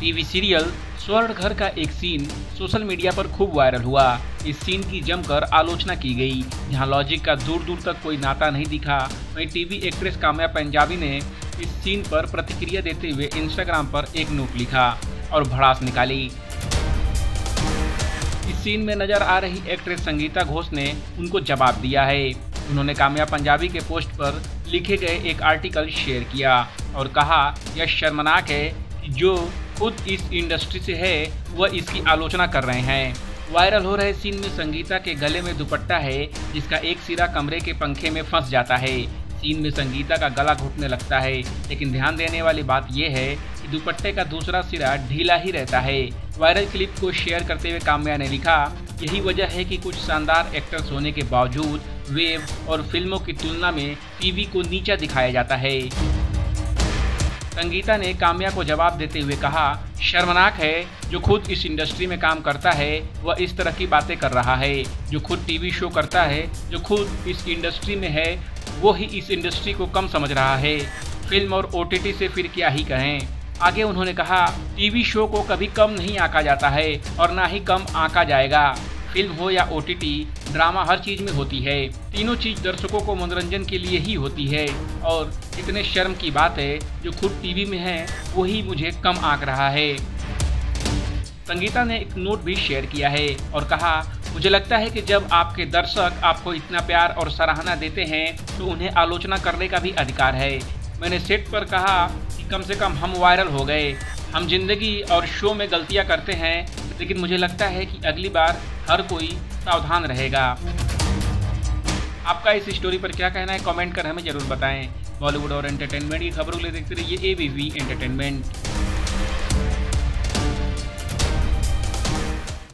TV serial स्वर्ण घर का एक सीन सोशल मीडिया पर खूब वायरल हुआ। इस सीन की जमकर आलोचना की गई, जहां लॉजिक का दूर दूर तक कोई नाता नहीं दिखा। वहीं टीवी एक्ट्रेस काम्या पंजाबी ने इस सीन पर प्रतिक्रिया देते हुए इंस्टाग्राम पर एक नोट लिखा और भड़ास निकाली। इस सीन में नजर आ रही एक्ट्रेस संगीता घोष ने उनको जवाब दिया है। उन्होंने काम्या पंजाबी के पोस्ट पर लिखे गए एक आर्टिकल शेयर किया और कहा, यह शर्मनाक है कि जो खुद इस इंडस्ट्री से है वह इसकी आलोचना कर रहे हैं। वायरल हो रहे सीन में संगीता के गले में दुपट्टा है, जिसका एक सिरा कमरे के पंखे में फंस जाता है। सीन में संगीता का गला घुटने लगता है, लेकिन ध्यान देने वाली बात यह है कि दुपट्टे का दूसरा सिरा ढीला ही रहता है। वायरल क्लिप को शेयर करते हुए काम्या ने लिखा, यही वजह है कि कुछ शानदार एक्टर्स होने के बावजूद वेब और फिल्मों की तुलना में टीवी को नीचा दिखाया जाता है। संगीता ने काम्या को जवाब देते हुए कहा, शर्मनाक है जो खुद इस इंडस्ट्री में काम करता है वह इस तरह की बातें कर रहा है। जो खुद टीवी शो करता है, जो खुद इस इंडस्ट्री में है, वो ही इस इंडस्ट्री को कम समझ रहा है। फिल्म और OTT से फिर क्या ही कहें। आगे उन्होंने कहा, टीवी शो को कभी कम नहीं आंका जाता है और ना ही कम आंका जाएगा। फिल्म हो या OTT, ड्रामा हर चीज में होती है। तीनों चीज दर्शकों को मनोरंजन के लिए ही होती है और इतने शर्म की बात है, जो खुद टीवी में है वही मुझे कम आंक रहा है। संगीता ने एक नोट भी शेयर किया है और कहा, मुझे लगता है कि जब आपके दर्शक आपको इतना प्यार और सराहना देते हैं तो उन्हें आलोचना करने का भी अधिकार है। मैंने सेट पर कहा कि कम से कम हम वायरल हो गए। हम जिंदगी और शो में गलतियां करते हैं, लेकिन मुझे लगता है कि अगली बार हर कोई सावधान रहेगा। आपका इस स्टोरी पर क्या कहना है, कमेंट कर हमें जरूर बताएं। बॉलीवुड और एंटरटेनमेंट की खबरों के लिए देखते रहिए ABV एंटरटेनमेंट।